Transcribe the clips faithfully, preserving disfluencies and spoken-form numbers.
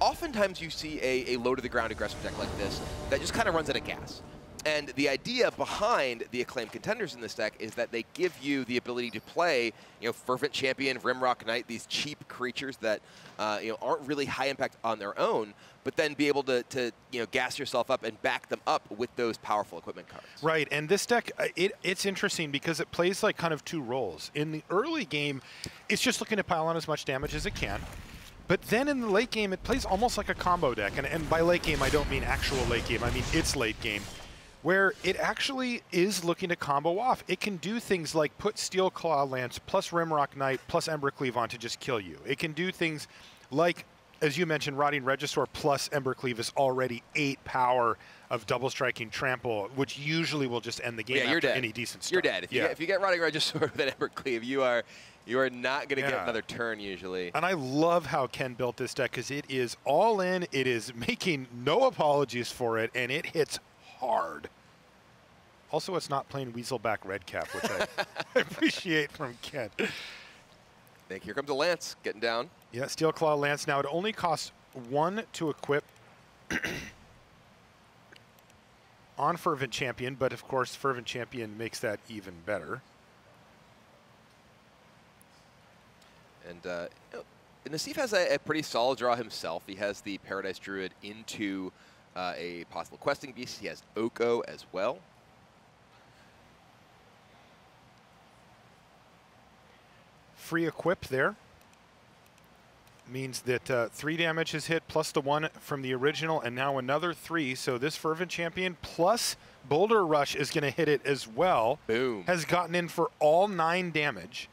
oftentimes you see a, a low-to-the-ground aggressive deck like this that just kind of runs out of gas. And the idea behind the Acclaimed Contenders in this deck is that they give you the ability to play, you know, Fervent Champion, Rimrock Knight, these cheap creatures that, uh, you know, aren't really high impact on their own, but then be able to, to, you know, gas yourself up and back them up with those powerful equipment cards. Right, and this deck, it, it's interesting because it plays like kind of two roles. In the early game, it's just looking to pile on as much damage as it can. But then in the late game, it plays almost like a combo deck. And, and by late game, I don't mean actual late game. I mean it's late game, where it actually is looking to combo off. It can do things like put Steelclaw Lance plus Rimrock Knight plus Embercleave on to just kill you. It can do things like, as you mentioned, Rotting Regisaur plus Embercleave is already eight power of double striking trample, which usually will just end the game yeah, after you're dead. any decent start. You're dead. If, yeah. you get, if you get Rotting Regisaur with an Embercleave, you are you are not going to yeah. get another turn usually. And I love how Ken built this deck because it is all in. It is making no apologies for it, and it hits hard. Also, it's not playing Weaselback Redcap, which I appreciate from Ken. I think here comes a Lance getting down. Yeah, Steelclaw Lance. Now it only costs one to equip on Fervent Champion, but of course Fervent Champion makes that even better. And uh, you know, Nassif has a, a pretty solid draw himself. He has the Paradise Druid into Uh, a possible Questing Beast. He has Oko as well. Free equip there means that uh, three damage is hit, plus the one from the original, and now another three. So this Fervent Champion plus Boulder Rush is going to hit it as well. Boom. Has gotten in for all nine damage.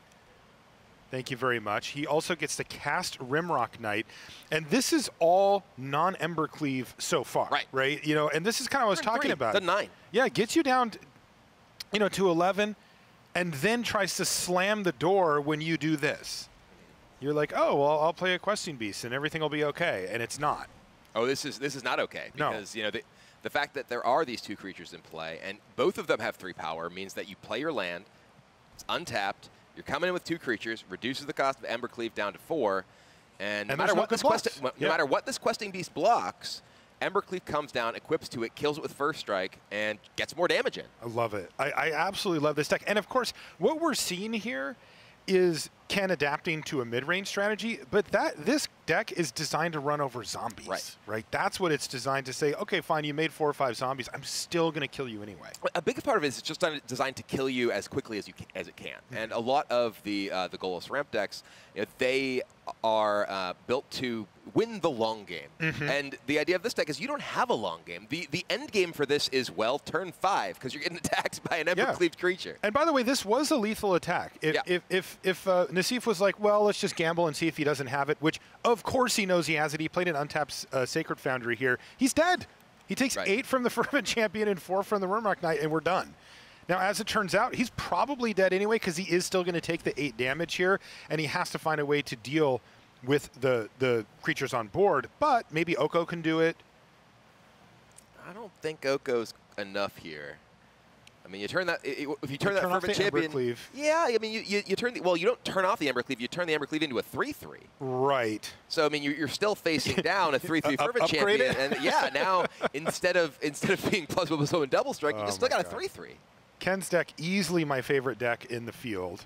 Thank you very much. He also gets to cast Rimrock Knight. And this is all non-Embercleave so far, right? right? You know, and this is kind of what I was talking about. The nine. Yeah, gets you down to, you know, to eleven, and then tries to slam the door when you do this. You're like, oh, well, I'll play a Questing Beast, and everything will be okay, and it's not. Oh, this is this is not okay. Because, no. you know, the, the fact that there are these two creatures in play, and both of them have three power, means that you play your land, it's untapped, you're coming in with two creatures, reduces the cost of Embercleave down to four, and, and no, matter what this quest no yeah. matter what this Questing Beast blocks, Embercleave comes down, equips to it, kills it with First Strike, and gets more damage in. I love it. I, I absolutely love this deck. And of course, what we're seeing here is Ken adapting to a mid-range strategy, but that this deck is designed to run over zombies, right? right? That's what it's designed to say. Okay, fine, you made four or five zombies. I'm still going to kill you anyway. A big part of it is it's just designed to kill you as quickly as you can, as it can. Mm-hmm. And a lot of the uh, the goalless ramp decks, you know, they are uh, built to win the long game. Mm-hmm. And the idea of this deck is you don't have a long game. The the end game for this is, well, turn five, because you're getting attacked by an Embercleaved yeah. creature. And by the way, this was a lethal attack. If, yeah. if, if, if uh, Nassif was like, well, let's just gamble and see if he doesn't have it, which of course he knows he has it. He played an untapped uh, Sacred Foundry here. He's dead. He takes right. eight from the Fervent Champion and four from the Rimrock Knight, and we're done. Now, as it turns out, he's probably dead anyway, because he is still going to take the eight damage here, and he has to find a way to deal with the, the creatures on board, but maybe Oko can do it. I don't think Oko's enough here. I mean, you turn that, if you turn you that turn Fervent Champion, yeah, I mean, you, you, you turn the, well, you don't turn off the Embercleave, you turn the Embercleave into a three three. Right. So, I mean, you, you're still facing down a three three Fervent up, Champion, it? and yeah, now, instead of instead of being plus one plus one double strike, oh you just still got God. a three three. Ken's deck, easily my favorite deck in the field.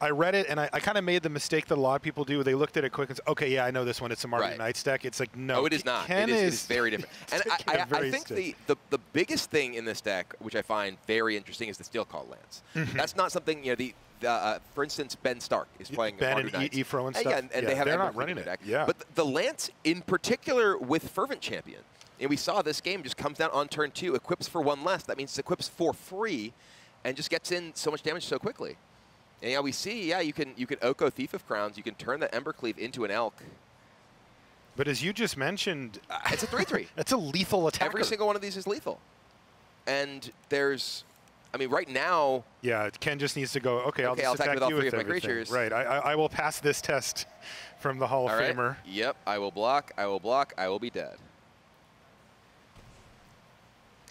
I read it, and I, I kind of made the mistake that a lot of people do. They looked at it quick and said, okay, yeah, I know this one. It's a Mardu right. Knights deck. It's like, no. No, it is not. It is, is, it is very different. And I, I, I think the, the, the biggest thing in this deck, which I find very interesting, is the Steelclaw Lance. Mm-hmm. That's not something, you know, the, the uh, for instance, Ben Stark is playing Ben Mardu and Ephro and stuff. Yeah, and, and yeah, they have they're not running it. Deck. Yeah. But the Lance, in particular, with Fervent Champion, and we saw this game just comes down on turn two, equips for one less. That means it equips for free and just gets in so much damage so quickly. And yeah, we see, yeah, you can you can Oko Thief of Crowns. You can turn the Embercleave into an Elk. But as you just mentioned, it's a three three. It's a lethal attack. Every single one of these is lethal. And there's, I mean, right now. Yeah, Ken just needs to go, okay, okay I'll just I'll attack, attack with all you three with of my everything. creatures. Right, I, I, I will pass this test from the Hall all of right. Famer. Yep, I will block, I will block, I will be dead.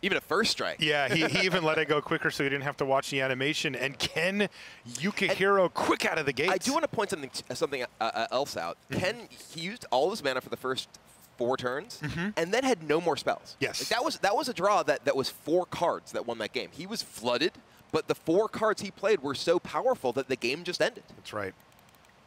Even a first strike. Yeah, he, he even let it go quicker so he didn't have to watch the animation. And Ken Yukuhiro, and quick out of the gate. I do want to point something something uh, else out. Mm-hmm. Ken, he used all his mana for the first four turns, mm-hmm. and then had no more spells. Yes. Like that was that was a draw that, that was four cards that won that game. He was flooded, but the four cards he played were so powerful that the game just ended. That's right.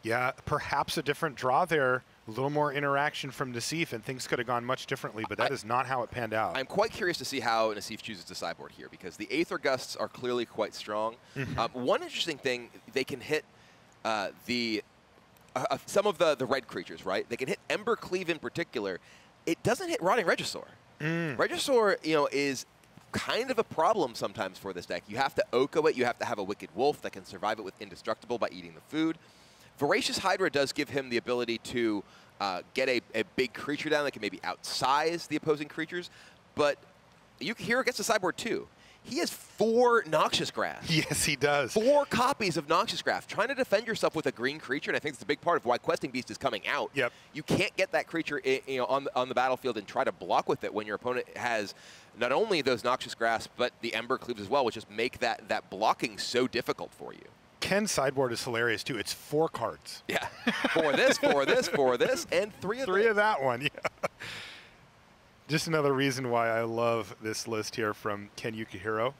Yeah, perhaps a different draw there. A little more interaction from Nassif, and things could have gone much differently, but that I, is not how it panned out. I'm quite curious to see how Nassif chooses to sideboard here, because the Aether Gusts are clearly quite strong. Mm-hmm. um, one interesting thing, they can hit uh, the uh, some of the, the red creatures, right? They can hit Embercleave in particular. It doesn't hit Rotting Regisaur. Mm. Regisaur, you know, is kind of a problem sometimes for this deck. You have to Oko it. You have to have a Wicked Wolf that can survive it with Indestructible by eating the food. Voracious Hydra does give him the ability to uh, get a, a big creature down that can maybe outsize the opposing creatures, but Yukuhiro gets the sideboard too. He has four Noxious Grass. Yes, he does. Four copies of Noxious Grass. Trying to defend yourself with a green creature, and I think it's a big part of why Questing Beast is coming out. Yep. You can't get that creature in, you know, on, the, on the battlefield and try to block with it when your opponent has not only those Noxious Grass, but the Embercleaves as well, which just make that, that blocking so difficult for you. Ken's sideboard is hilarious, too. It's four cards. Yeah. Four this, four this, four this, and three of Three of that one, yeah. Just another reason why I love this list here from Ken Yukuhiro.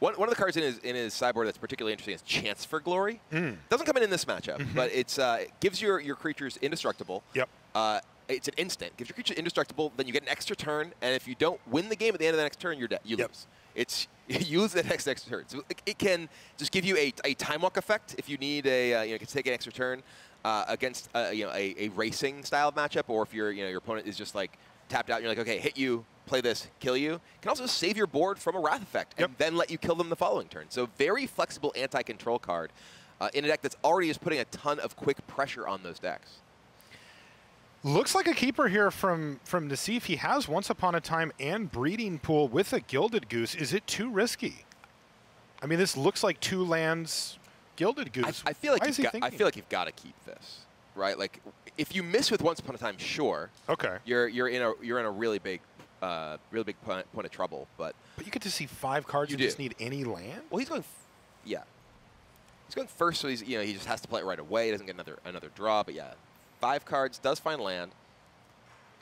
One, one of the cards in his, in his sideboard that's particularly interesting is Chance for Glory. Mm. Doesn't come in in this matchup, mm-hmm. but it's, uh, it gives your, your creatures Indestructible. Yep. Uh, it's an instant. Gives your creature Indestructible, then you get an extra turn, and if you don't win the game at the end of the next turn, you're dead. You yep. lose. It's you lose the next extra turn. So it, it can just give you a, a time walk effect if you need a uh, you know to take an extra turn uh, against uh, you know a, a racing style matchup, or if your you know your opponent is just like tapped out. And you're like, okay, hit you, play this, kill you. It can also save your board from a wrath effect and yep. then let you kill them the following turn. So very flexible anti-control card uh, in a deck that's already is putting a ton of quick pressure on those decks. Looks like a keeper here from, from Nassif. He has Once Upon a Time and Breeding Pool with a Gilded Goose. Is it too risky? I mean, this looks like two lands Gilded Goose. I, I, feel, like you've got, I feel like you've got to keep this, right? Like, if you miss with Once Upon a Time, sure. Okay. You're you're in a you're in a really big uh, really big point, point of trouble, but but you get to see five cards. You, you just need any land. Well, he's going, f yeah. He's going first, so he's you know he just has to play it right away. He doesn't get another another draw, but yeah. Five cards, does find land.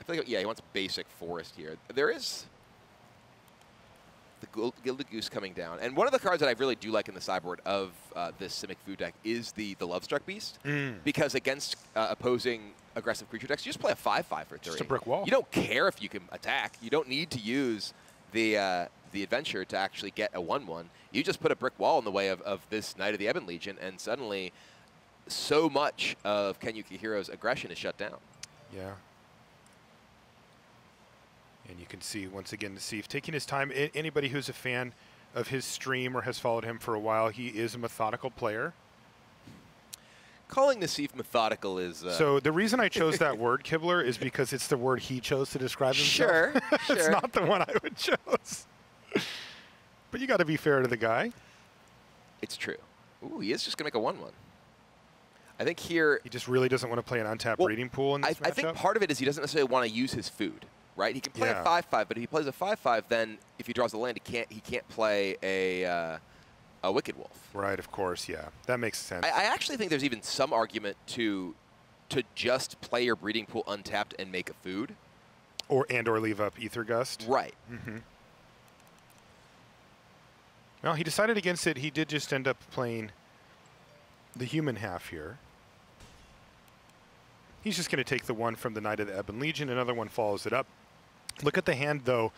I feel like, yeah, he wants basic forest here. There is the Gilded Goose coming down. And one of the cards that I really do like in the sideboard of uh, this Simic food deck is the, the Lovestruck Beast. Mm. Because against uh, opposing aggressive creature decks, you just play a five five for three. Just a brick wall. You don't care if you can attack. You don't need to use the uh, the adventure to actually get a one one. You just put a brick wall in the way of, of this Knight of the Ebon Legion, and suddenly so much of Ken Yukuhiro's aggression is shut down. Yeah. And you can see, once again, Nassif taking his time. I anybody who's a fan of his stream or has followed him for a while, he is a methodical player. Calling Nassif methodical is... Uh, so the reason I chose that word, Kibler, is because it's the word he chose to describe himself. Sure, sure. It's not the one I would choose. But you got to be fair to the guy. It's true. Ooh, he is just going to make a one one. I think here... He just really doesn't want to play an untapped well, breeding pool in this I, matchup? I think part of it is he doesn't necessarily want to use his food, right? He can play yeah. a five five, but if he plays a five five, then if he draws the land, he can't he can't play a, uh, a Wicked Wolf. Right, of course, yeah. That makes sense. I, I actually think there's even some argument to to just play your breeding pool untapped and make a food. Or and or leave up Aether Gust. Right. Mm-hmm. Well, he decided against it. He did just end up playing the human half here. He's just going to take the one from the Knight of the Ebon Legion. Another one follows it up. Look at the hand, though,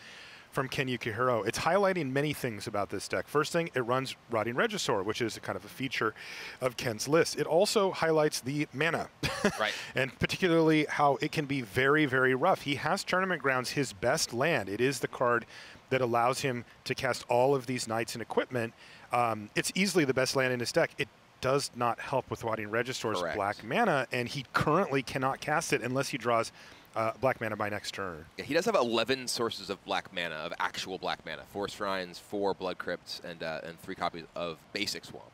from Ken Yukuhiro. It's highlighting many things about this deck. First thing, it runs Rotting Regisaur, which is a kind of a feature of Ken's list. It also highlights the mana, right. and particularly how it can be very, very rough. He has Tournament Grounds, his best land. It is the card that allows him to cast all of these knights and equipment. Um, it's easily the best land in his deck. It does not help with Rotting Regisaur's Correct. black mana, and he currently cannot cast it unless he draws uh, black mana by next turn. Yeah, he does have eleven sources of black mana, of actual black mana. Four shrines, four blood crypts, and, uh, and three copies of Basic Swamp.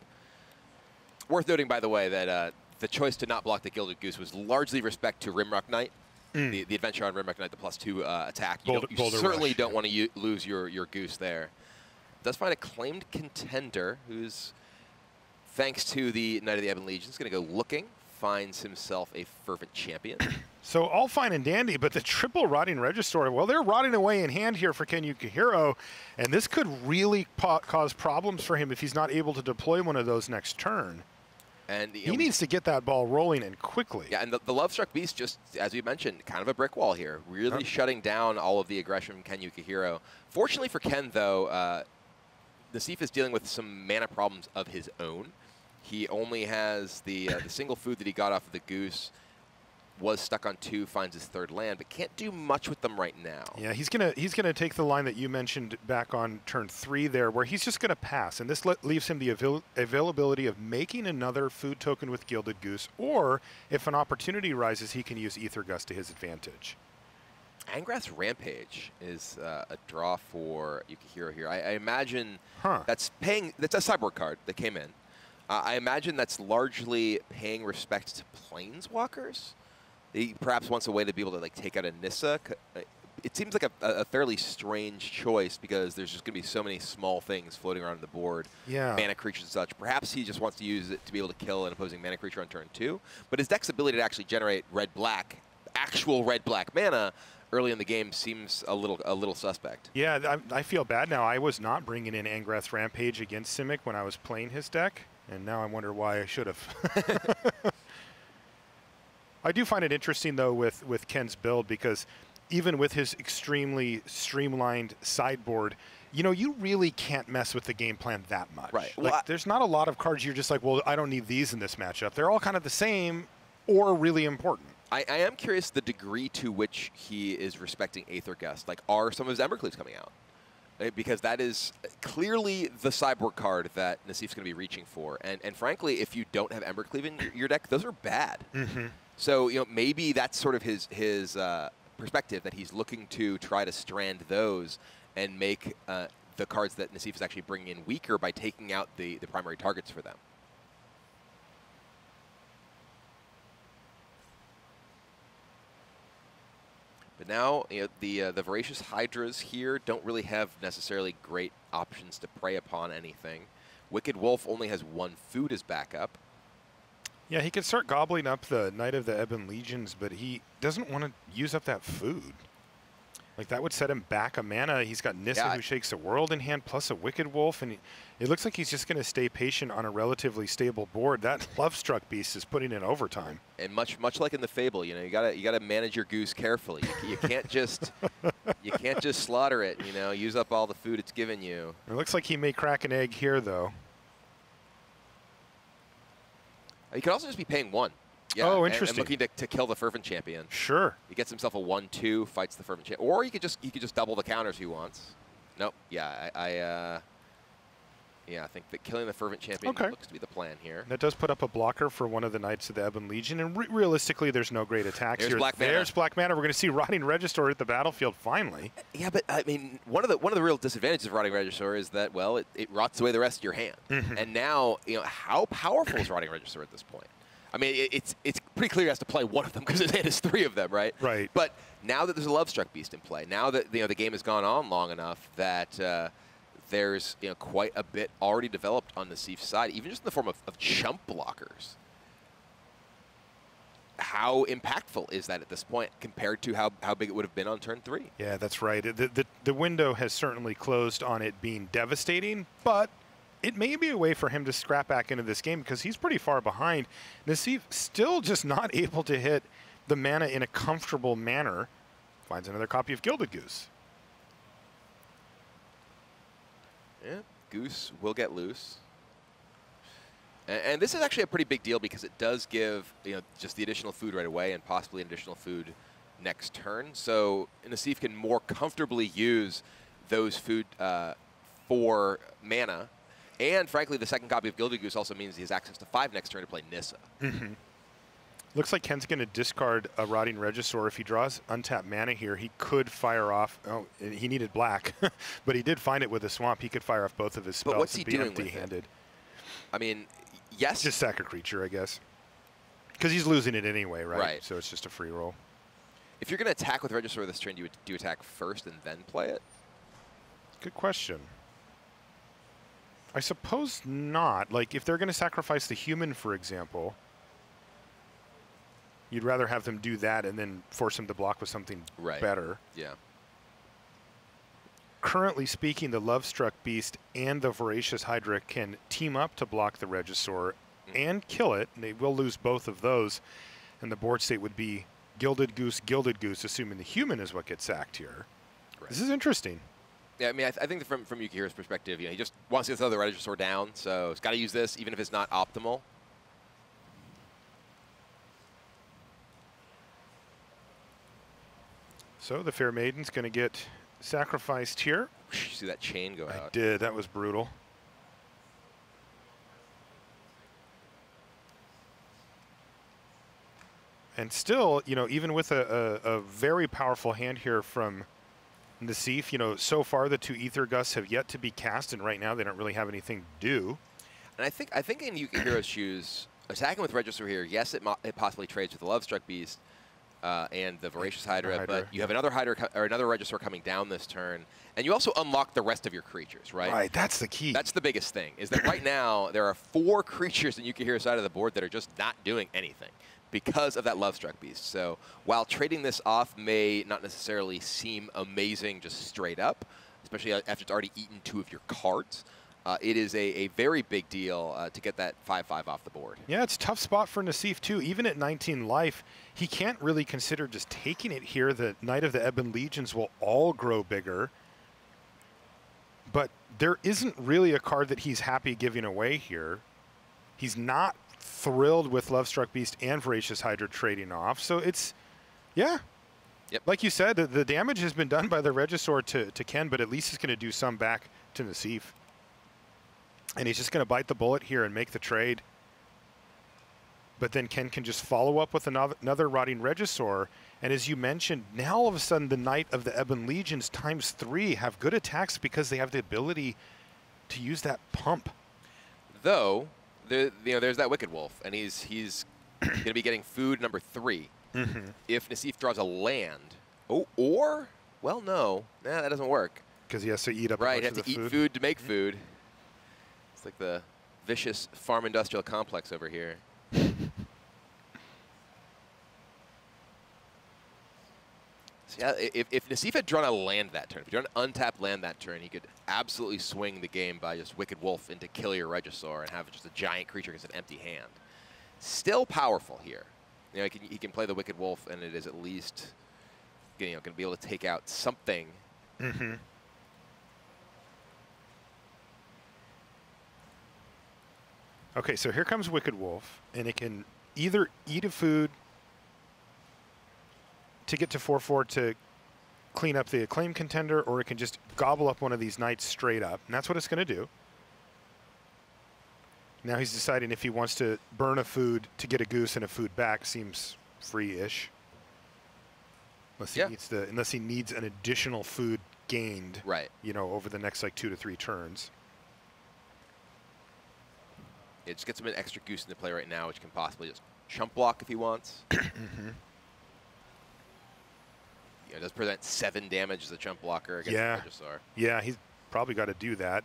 Worth noting, by the way, that uh, the choice to not block the Gilded Goose was largely respect to Rimrock Knight, mm. the, the adventure on Rimrock Knight, the plus two uh, attack. You, Boulder, don't, you certainly Rush, don't yeah. want to lose your, your goose there. Does find Acclaimed Contender, who's, thanks to the Knight of the Ebon Legion, is going to go looking, finds himself a Fervent Champion. So all fine and dandy, but the triple Rotting Regisaur, well, they're rotting away in hand here for Ken Yukuhiro, and this could really cause problems for him if he's not able to deploy one of those next turn. And He know, needs to get that ball rolling and quickly. Yeah, and the, the Lovestruck Beast, just as we mentioned, kind of a brick wall here, really okay. shutting down all of the aggression from Ken Yukuhiro. Fortunately for Ken, though, uh, Nassif is dealing with some mana problems of his own. He only has the, uh, the single food that he got off of the goose, was stuck on two, finds his third land, but can't do much with them right now. Yeah, he's gonna he's gonna take the line that you mentioned back on turn three there, where he's just gonna pass, and this le leaves him the avail availability of making another food token with Gilded Goose, or if an opportunity arises, he can use Aether Gust to his advantage. Angrath's Rampage is uh, a draw for Yukuhiro here. I, I imagine huh. that's paying. That's a cyborg card that came in. Uh, I imagine that's largely paying respect to Planeswalkers. He perhaps wants a way to be able to like take out a Nissa. It seems like a, a fairly strange choice because there's just going to be so many small things floating around the board, yeah. mana creatures and such. Perhaps he just wants to use it to be able to kill an opposing mana creature on turn two. But his deck's ability to actually generate red-black, actual red-black mana early in the game seems a little a little suspect. Yeah, I, I feel bad now. I was not bringing in Angrath's Rampage against Simic when I was playing his deck, and now I wonder why I should have. I do find it interesting, though, with, with Ken's build, because even with his extremely streamlined sideboard, you know, you really can't mess with the game plan that much. Right. Like, well, there's not a lot of cards you're just like, well, I don't need these in this matchup. They're all kind of the same or really important. I, I am curious the degree to which he is respecting Aether Gust. Like, are some of his Embercleaves coming out? Because that is clearly the cyborg card that Nassif's going to be reaching for. And, and frankly, if you don't have Embercleave in your, your deck, those are bad. Mm-hmm. So you know maybe that's sort of his his uh, perspective, that he's looking to try to strand those and make uh, the cards that Nassif is actually bringing in weaker by taking out the, the primary targets for them. But now you know, the uh, the Voracious Hydras here don't really have necessarily great options to prey upon anything. Wicked Wolf only has one food as backup. Yeah, he could start gobbling up the Knight of the Ebon Legions, but he doesn't want to use up that food. Like, that would set him back a mana. He's got Nissa, yeah, who shakes the world in hand, plus a Wicked Wolf, and he, it looks like he's just going to stay patient on a relatively stable board. That Lovestruck Beast is putting in overtime. And much, much like in the Fable, you know, you gotta you gotta manage your goose carefully. You, you can't just you can't just slaughter it. You know, use up all the food it's given you. It looks like he may crack an egg here, though. He could also just be paying one. Yeah, oh, interesting. And, and looking to, to kill the Fervent Champion. Sure. He gets himself a one two, fights the Fervent Champion. Or he could just he could just double the counters he wants. Nope. Yeah, I, I uh, yeah, I think that killing the Fervent Champion okay. looks to be the plan here. That does put up a blocker for one of the Knights of the Ebon Legion, and re realistically, there's no great attacks There's here. Black mana. There's Black Mana. We're going to see Rotting Regisaur at the battlefield finally. Yeah, but I mean, one of the one of the real disadvantages of Rotting Regisaur is that, well, it, it rots away the rest of your hand. Mm-hmm. And now, you know, how powerful is Rotting Regisaur at this point? I mean, it, it's it's pretty clear he has to play one of them because his hand is three of them, right? Right. But now that there's a Lovestruck Beast in play, now that you know the game has gone on long enough that. Uh, There's you know quite a bit already developed on the Nassif's side, even just in the form of, of chump blockers. How impactful is that at this point compared to how, how big it would have been on turn three? Yeah, that's right. The, the, the window has certainly closed on it being devastating, but it may be a way for him to scrap back into this game because he's pretty far behind. Nassif still just not able to hit the mana in a comfortable manner. Finds another copy of Gilded Goose. Yeah, Goose will get loose. And, and this is actually a pretty big deal because it does give you know just the additional food right away and possibly an additional food next turn. So Nassif can more comfortably use those food uh, for mana. And frankly, the second copy of Gilded Goose also means he has access to five next turn to play Nissa. Mm-hmm. Looks like Ken's going to discard a Rotting Regisaur. If he draws untapped mana here, he could fire off. Oh, he needed black, but he did find it with a swamp. He could fire off both of his spells. But what's he doing empty-handed? I mean, yes. Just sack a creature, I guess. Because he's losing it anyway, right? Right. So it's just a free roll. If you're going to attack with Regisaur this turn, do you do attack first and then play it? Good question. I suppose not. Like, if they're going to sacrifice the human, for example, you'd rather have them do that and then force them to block with something right. better. Yeah. Currently speaking, the Lovestruck Beast and the Voracious Hydra can team up to block the Regisaur mm. and kill it, and they will lose both of those, and the board state would be Gilded Goose, Gilded Goose, assuming the human is what gets sacked here. Right. This is interesting. Yeah, I mean, I, th I think from, from Yukihiro's perspective, you know, he just wants to get the other Regisaur down, so he's got to use this, even if it's not optimal. So the Fair Maiden's going to get sacrificed here. You see that chain go out. I did. That was brutal. And still, you know, even with a, a, a very powerful hand here from Nassif, you know, so far the two Aether Gusts have yet to be cast, and right now they don't really have anything to do. And I think I think in Yukihiro's shoes, attacking with Regisaur here, yes, it, mo it possibly trades with the Lovestruck Beast uh, and the Voracious Hydra, Hydra, but you have another Hydra or another Regisaur coming down this turn, and you also unlock the rest of your creatures, right? Right, that's the key. That's the biggest thing, is that right now there are four creatures in Yukihiro's side of the board that are just not doing anything because of that Lovestruck Beast. So while trading this off may not necessarily seem amazing just straight up, especially after it's already eaten two of your cards, uh, it is a, a very big deal uh, to get that five five off the board. Yeah, it's a tough spot for Nassif, too. Even at nineteen life, he can't really consider just taking it here. The Knight of the Ebon Legions will all grow bigger. But there isn't really a card that he's happy giving away here. He's not thrilled with Lovestruck Beast and Voracious Hydra trading off. So it's, yeah. Yep. Like you said, the, the damage has been done by the Regisaur to, to Ken, but at least he's going to do some back to Nassif. And he's just going to bite the bullet here and make the trade. But then Ken can just follow up with another, another Rotting Regisaur. And as you mentioned, now all of a sudden the Knight of the Ebon Legions times three have good attacks because they have the ability to use that pump. Though, There, you know, there's that Wicked Wolf, and he's he's going to be getting food number three. Mm-hmm. If Nassif draws a land, oh, or well, no, nah, that doesn't work because he has to eat up. Right, he has to eat food. food to make food. It's like the vicious farm industrial complex over here. So yeah, if, if Nassif had drawn a land that turn, if he drawn an untapped land that turn, he could absolutely swing the game by just Wicked Wolf into kill your Regisaur and have just a giant creature against an empty hand. Still powerful here. You know, he can, he can play the Wicked Wolf, and it is at least, you know, going to be able to take out something. Mm-hmm. Okay, so here comes Wicked Wolf, and it can either eat a food to get to four four to clean up the Acclaimed Contender, or it can just gobble up one of these knights straight up. And that's what it's going to do. Now he's deciding if he wants to burn a food to get a goose and a food back. Seems free-ish. Unless, yeah. unless he needs an additional food gained, right. you know, over the next like two to three turns. It just gets him an extra goose into play right now, which can possibly just chump block if he wants. mm-hmm. It does present seven damage as a chump blocker against yeah. the Regisaur. Yeah, he's probably got to do that.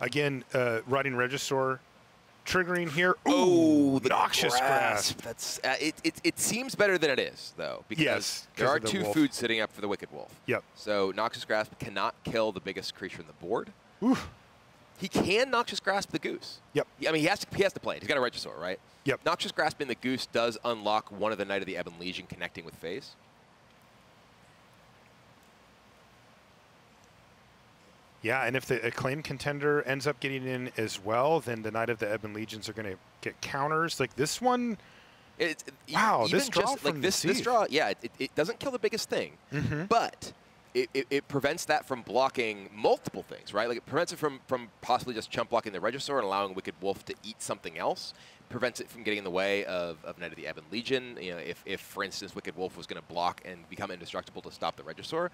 Again, uh, Rotting Regisaur triggering here. Ooh, oh, the Noxious Grasp. grasp. That's, uh, it, it, it seems better than it is, though, because yes, there are the two wolf. foods sitting up for the Wicked Wolf. Yep. So Noxious Grasp cannot kill the biggest creature on the board. Oof. He can Noxious Grasp the Goose. Yep. I mean, he has to, he has to play it. He's got a Regisaur, right? Yep. Noxious Grasp in the Goose does unlock one of the Knight of the Ebon Legion connecting with Phase. Yeah, and if the Acclaimed Contender ends up getting in as well, then the Knight of the Ebon Legions are going to get counters. Like this one, it, it, wow, even this draw just, from like this, this draw, yeah, it, it doesn't kill the biggest thing, mm-hmm. but it, it, it prevents that from blocking multiple things, right? Like it prevents it from, from possibly just chump blocking the Regisaur and allowing Wicked Wolf to eat something else. It prevents it from getting in the way of, of Knight of the Ebon Legion. You know, if, if, for instance, Wicked Wolf was going to block and become indestructible to stop the Regisaur,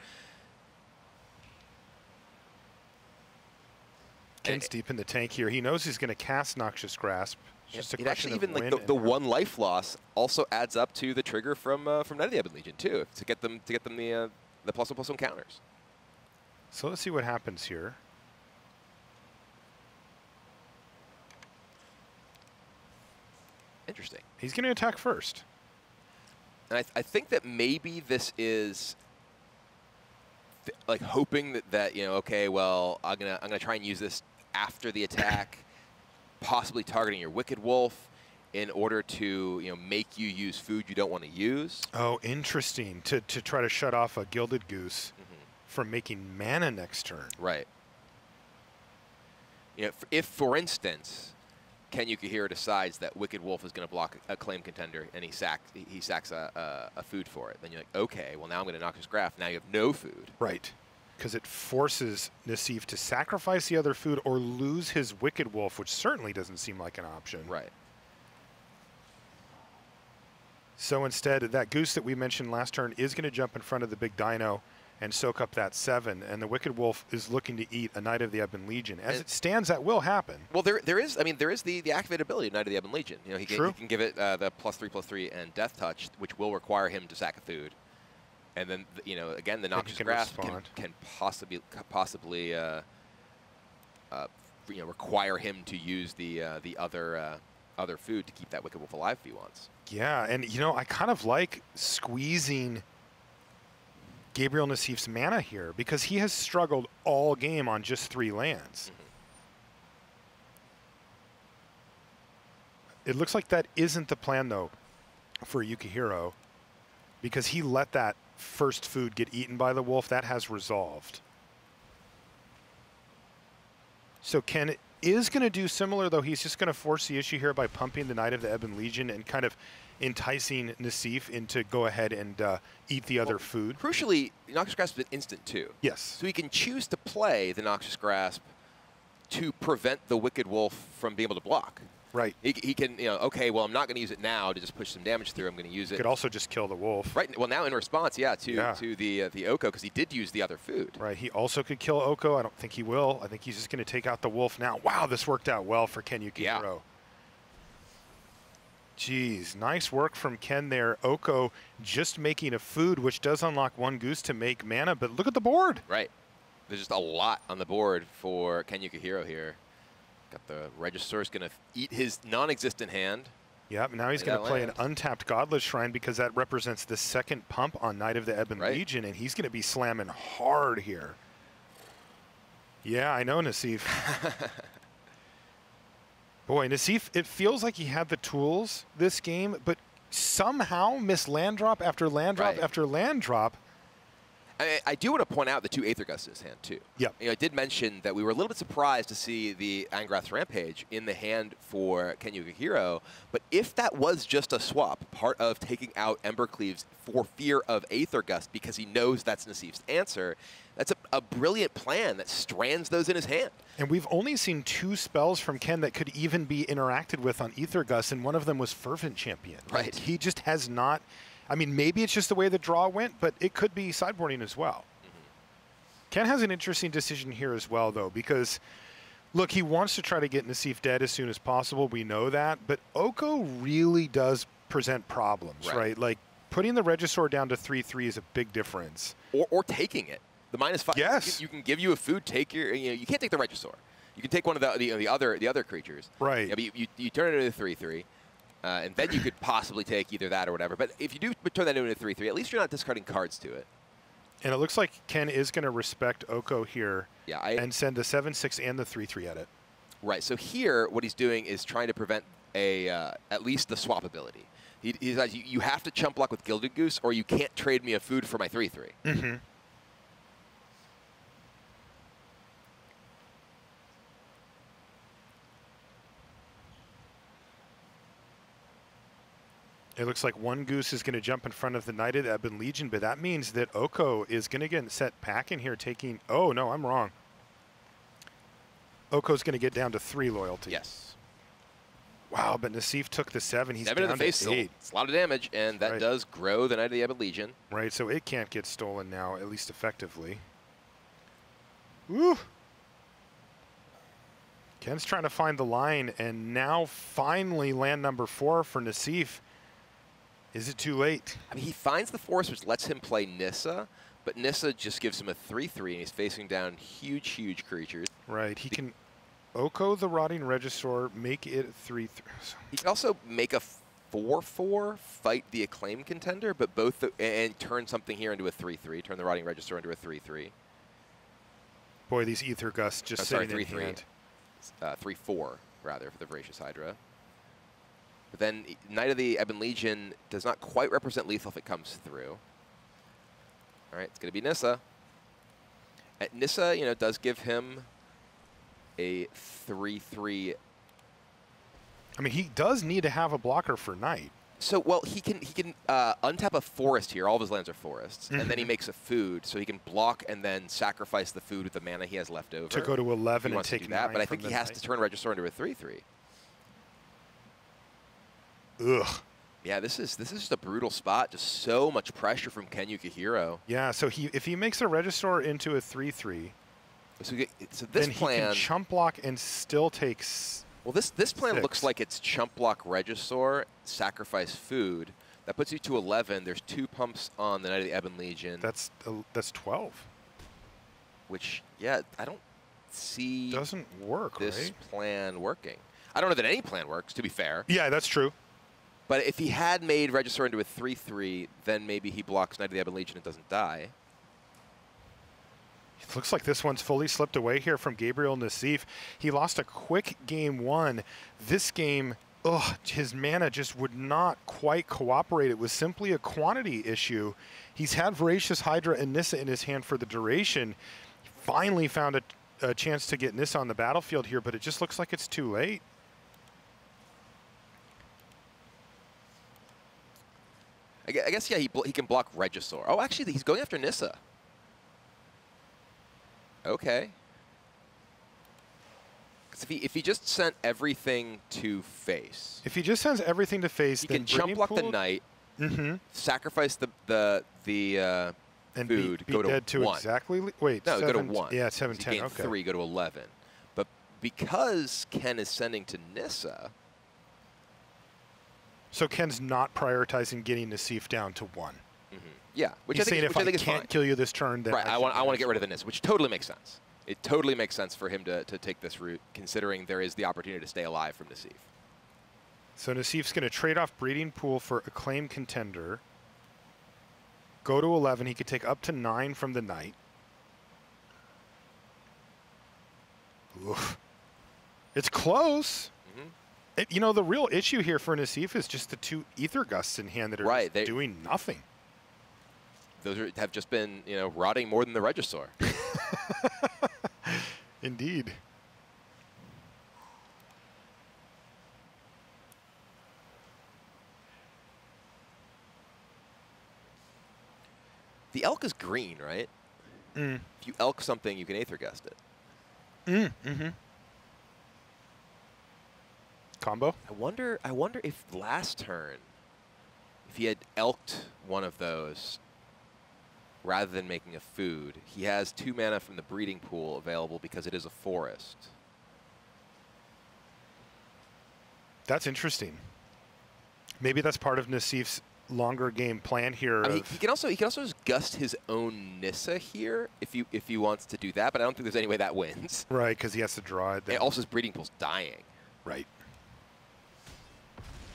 Ken's deep in the tank here. He knows he's going to cast Noxious Grasp. Just it actually even like the, the one life loss also adds up to the trigger from uh, from Knight of the Ebon Legion too to get them to get them the uh, the plus one plus one counters. So let's see what happens here. Interesting. He's going to attack first. And I, th I think that maybe this is th like hoping that, that you know, okay, well, I'm gonna I'm gonna try and use this after the attack, possibly targeting your Wicked Wolf in order to you know make you use food you don't want to use. Oh, interesting. To to try to shut off a Gilded Goose mm-hmm. from making mana next turn. Right. You know, if for instance, Ken Yukuhiro decides that Wicked Wolf is going to block a Acclaimed Contender, and he sacks he sacks a, a, a food for it. Then you're like, okay, well now I'm going to Noxious Grass. Now you have no food. Right, because it forces Nassif to sacrifice the other food or lose his Wicked Wolf, which certainly doesn't seem like an option. Right. So instead, that goose that we mentioned last turn is going to jump in front of the big dino and soak up that seven, and the Wicked Wolf is looking to eat a Knight of the Ebon Legion. As and it stands, that will happen. Well, there, there is. I mean, there is the the activated ability of Knight of the Ebon Legion. You know, he, True. Can, he can give it uh, the plus three, plus three, and Death Touch, which will require him to sack a food, and then you know, again, the Noxious Grass can, can possibly possibly uh, uh, you know require him to use the uh, the other uh, other food to keep that Wicked Wolf alive if he wants. Yeah, and you know, I kind of like squeezing Gabriel Nassif's mana here, because he has struggled all game on just three lands. Mm-hmm. It looks like that isn't the plan, though, for Yukuhiro, because he let that first food get eaten by the wolf. That has resolved. So Ken is going to do similar, though. He's just going to force the issue here by pumping the Knight of the Ebon Legion and kind of enticing Nassif into go ahead and uh, eat the other well, food. Crucially, Noxious Grasp is an instant too. Yes. So he can choose to play the Noxious Grasp to prevent the Wicked Wolf from being able to block. Right. He, he can, you know, okay, well, I'm not going to use it now to just push some damage through. I'm going to use it. Could also just kill the wolf. Right. Well, now in response, yeah, to yeah. to the uh, the Oko, because he did use the other food. Right. He also could kill Oko. I don't think he will. I think he's just going to take out the wolf now. Wow, this worked out well for Ken Yukuhiro. Yeah. Jeez, nice work from Ken there. Oko just making a food, which does unlock one goose to make mana, but look at the board. Right. There's just a lot on the board for Ken Yukuhiro here. Got the Regisaur's going to eat his non-existent hand. Yep, now he's going to play land. an untapped Godless Shrine, because that represents the second pump on Knight of the Ebon right. Legion, and he's going to be slamming hard here. Yeah, I know, Nassif. Boy, Nassif, it feels like he had the tools this game, but somehow missed land drop after land drop right. after land drop. I, I do want to point out the two Aether Gusts in his hand, too. Yep. You know, I did mention that we were a little bit surprised to see the Angrath's Rampage in the hand for Ken Yukuhiro, but if that was just a swap, part of taking out Embercleaves for fear of Aether Gust, because he knows that's Nassif's answer, that's a, a brilliant plan that strands those in his hand. And we've only seen two spells from Ken that could even be interacted with on Aether Gust, and one of them was Fervent Champion. Right. Like, he just has not... I mean, maybe it's just the way the draw went, but it could be sideboarding as well. Mm-hmm. Ken has an interesting decision here as well, though, because, look, he wants to try to get Nassif dead as soon as possible. We know that. But Oko really does present problems, right? right? Like, putting the Regisaur down to three three is a big difference. Or, or taking it. The minus five. Yes. You can give you a food, take your, you know, you can't take the Regisaur. You can take one of the, the, the, other, the other creatures. Right. Yeah, but you, you, you turn it into a three three. Uh, and then you could possibly take either that or whatever. But if you do turn that into a three three, at least you're not discarding cards to it. And it looks like Ken is going to respect Oko here yeah, I, and send the seven six and the three three at it. Right. So here, what he's doing is trying to prevent a uh, at least the swap ability. He, he says, you have to chump block with Gilded Goose, or you can't trade me a food for my three three. Mm-hmm. It looks like one goose is going to jump in front of the Knight of the Ebon Legion, but that means that Oko is going to get set packing here, taking... Oh, no, I'm wrong. Oko's going to get down to three loyalty. Yes. Wow, but Nassif took the seven. He's seven down to eight. Still. It's a lot of damage, and that right. does grow the Knight of the Ebon Legion. Right, so it can't get stolen now, at least effectively. Woo! Ken's trying to find the line, and now finally land number four for Nassif. Is it too late? I mean, he finds the forest, which lets him play Nissa, but Nissa just gives him a three three, and he's facing down huge, huge creatures. Right. He the can Oko the Rotting Regisaur, make it three three. He can also make a four four, fight the Acclaimed Contender, but both the, and turn something here into a three three, turn the Rotting Regisaur into a three three. Boy, these Aether Gusts just oh, sorry, sitting three, in hand. Uh, three four, rather, for the Voracious Hydra. But then Knight of the Ebon Legion does not quite represent lethal if it comes through. All right, it's going to be Nissa. At Nissa, you know, does give him a three three. I mean, he does need to have a blocker for Knight. So, well, he can he can uh, untap a forest here. All of his lands are forests. Mm-hmm. And then he makes a food, so he can block and then sacrifice the food with the mana he has left over. To go to eleven and take that. But I think he has to turn Regisaur into a three three. Ugh. Yeah, this is this is just a brutal spot. Just so much pressure from Ken Yukuhiro. Yeah, so he if he makes a Regisaur into a three three, so, get, so this then plan, he can chump block and still takes. Well, this this plan six. Looks like it's chump block Regisaur, sacrifice food. That puts you to eleven. There's two pumps on the Knight of the Ebon Legion. That's uh, that's twelve. Which yeah, I don't see. Doesn't work. This right? plan working. I don't know that any plan works. To be fair. Yeah, that's true. But if he had made Regisaur into a three three, then maybe he blocks Knight of the Ebon Legion and doesn't die. It looks like this one's fully slipped away here from Gabriel Nassif. He lost a quick game one. This game, ugh, his mana just would not quite cooperate. It was simply a quantity issue. He's had Voracious Hydra and Nissa in his hand for the duration. He finally found a, a chance to get Nissa on the battlefield here, but it just looks like it's too late. I guess, yeah, he, bl he can block Regisaur. Oh, actually, he's going after Nissa. Okay. Because if he, if he just sent everything to face. If he just sends everything to face, he then can chump block the Knight, mm-hmm. sacrifice the the, the uh, and food, be, be go dead to, to one. Exactly, wait, no, seven, go to one. Yeah, seven, so ten, gain okay. three, go to eleven. But because Ken is sending to Nissa, so Ken's not prioritizing getting Nassif down to one. Mm-hmm. Yeah, which He's I think, saying which if I, think I is can't fine. kill you this turn, then right? I, I want I want to get rid of the Nissa, which totally makes sense. It totally makes sense for him to to take this route, considering there is the opportunity to stay alive from Nassif. So Nassif's going to trade off Breeding Pool for Acclaimed Contender. Go to eleven. He could take up to nine from the Knight. Oof. It's close. Mm-hmm. It, you know, the real issue here for Nassif is just the two Aether Gusts in hand that are right, just doing nothing. Those are, have just been, you know, rotting more than the Regisaur. Indeed. The elk is green, right? Mm. If you elk something, you can Aether Gust it. Mm, mm-hmm. Combo. I wonder. I wonder if last turn, if he had elked one of those, rather than making a food, he has two mana from the Breeding Pool available because it is a forest. That's interesting. Maybe that's part of Nassif's longer game plan here. I mean, he can also he can also just gust his own Nissa here if you if he wants to do that. But I don't think there's any way that wins. Right, because he has to draw it. Then. And also, his Breeding Pool's dying. Right.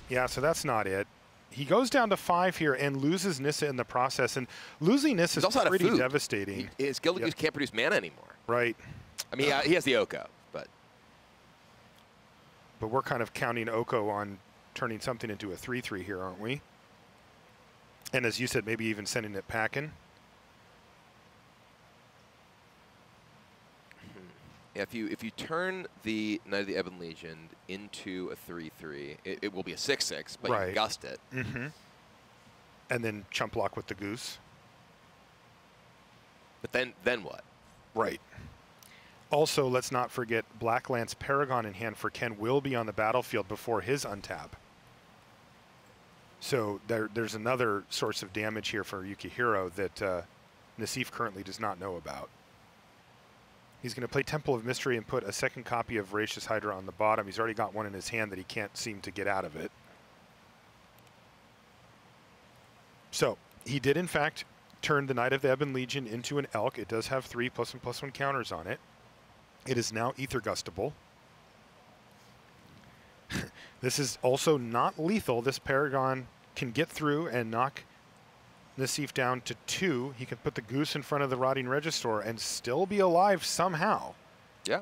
Yeah, so that's not it. He goes down to five here and loses Nissa in the process. And losing Nissa is pretty devastating. He, his Gilded Goose yep. can't produce mana anymore. Right. I mean, uh, he has the Oko, but. But we're kind of counting Oko on turning something into a three three here, aren't we? And as you said, maybe even sending it packing. If you if you turn the Knight of the Ebon Legion into a three three, it, it will be a six six, but right. you can gust it. Mm-hmm. And then chump block with the goose. But then then what? Right. Also, let's not forget Black Lance Paragon in hand for Ken will be on the battlefield before his untap. So there there's another source of damage here for Yukuhiro that uh, Nassif currently does not know about. He's going to play Temple of Mystery and put a second copy of Voracious Hydra on the bottom. He's already got one in his hand that he can't seem to get out of it. So he did, in fact, turn the Knight of the Ebon Legion into an elk. It does have three plus one plus one counters on it. It is now Aether Gustable. This is also not lethal. This Paragon can get through and knock Nassif down to two. He can put the goose in front of the Rotting Regisaur and still be alive somehow. Yeah.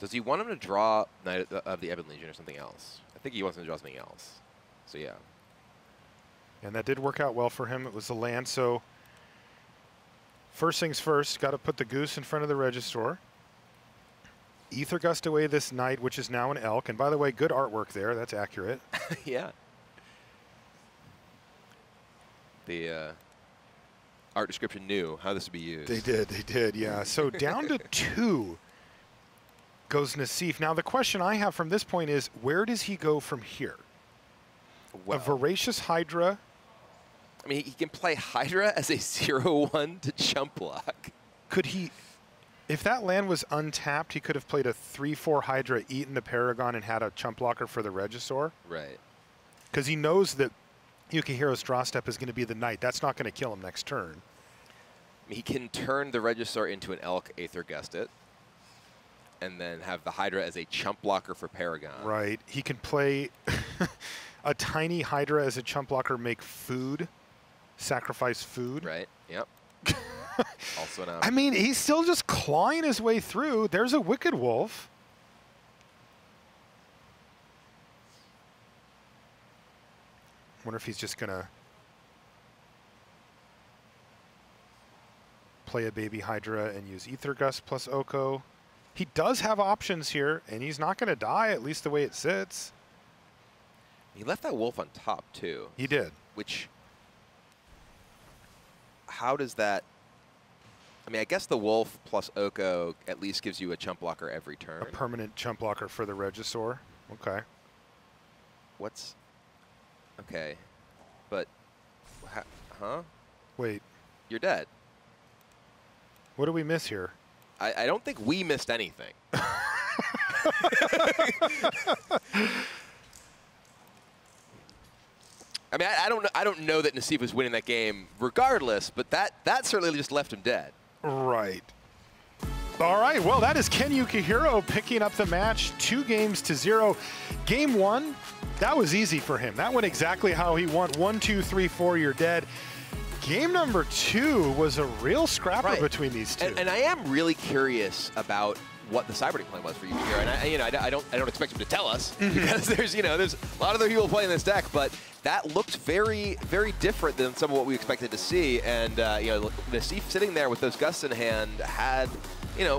Does he want him to draw Knight of the Ebon Legion or something else? I think he wants him to draw something else. So, yeah. And that did work out well for him. It was the land. So, first things first, got to put the goose in front of the Regisaur. Aether Gust away this knight, which is now an elk. And by the way, good artwork there. That's accurate. Yeah. The uh, art description knew how this would be used. They did. They did, yeah. So down to two goes Nassif. Now, the question I have from this point is, where does he go from here? Well, a Voracious Hydra. I mean, he can play Hydra as a zero one to jump block. Could he... If that land was untapped, he could have played a three four Hydra, eaten the Paragon, and had a chump blocker for the Regisaur. Right. Because he knows that Yukihiro's draw step is going to be the Knight. That's not going to kill him next turn. He can turn the Regisaur into an elk, Aether Gust it, and then have the Hydra as a chump blocker for Paragon. Right. He can play a tiny Hydra as a chump blocker, make food, sacrifice food. Right. Yep. Also not. I mean, he's still just clawing his way through. There's a Wicked Wolf. I wonder if he's just going to play a baby Hydra and use Aether Gust plus Oko. He does have options here, and he's not going to die, at least the way it sits. He left that wolf on top, too. He did. Which, how does that... I mean, I guess the wolf plus Oko at least gives you a chump blocker every turn. A permanent chump blocker for the Regisaur. Okay. What's... Okay. But... Huh? Wait. You're dead. What do we miss here? I, I don't think we missed anything. I mean, I, I don't know, I don't know that Nassif was winning that game regardless, but that, that certainly just left him dead. Right. All right, well, that is Ken Yukuhiro picking up the match, two games to zero. Game one, that was easy for him. That went exactly how he won. One, two, three, four, you're dead. Game number two was a real scrapper right. between these two. And, and I am really curious about what the Cyberdyne plan was for Yukuhiro, and I, you know, I, I don't, I don't expect him to tell us because there's, you know, there's a lot of other people playing this deck, but that looked very, very different than some of what we expected to see. And uh, you know, Nassif sitting there with those gusts in hand had, you know,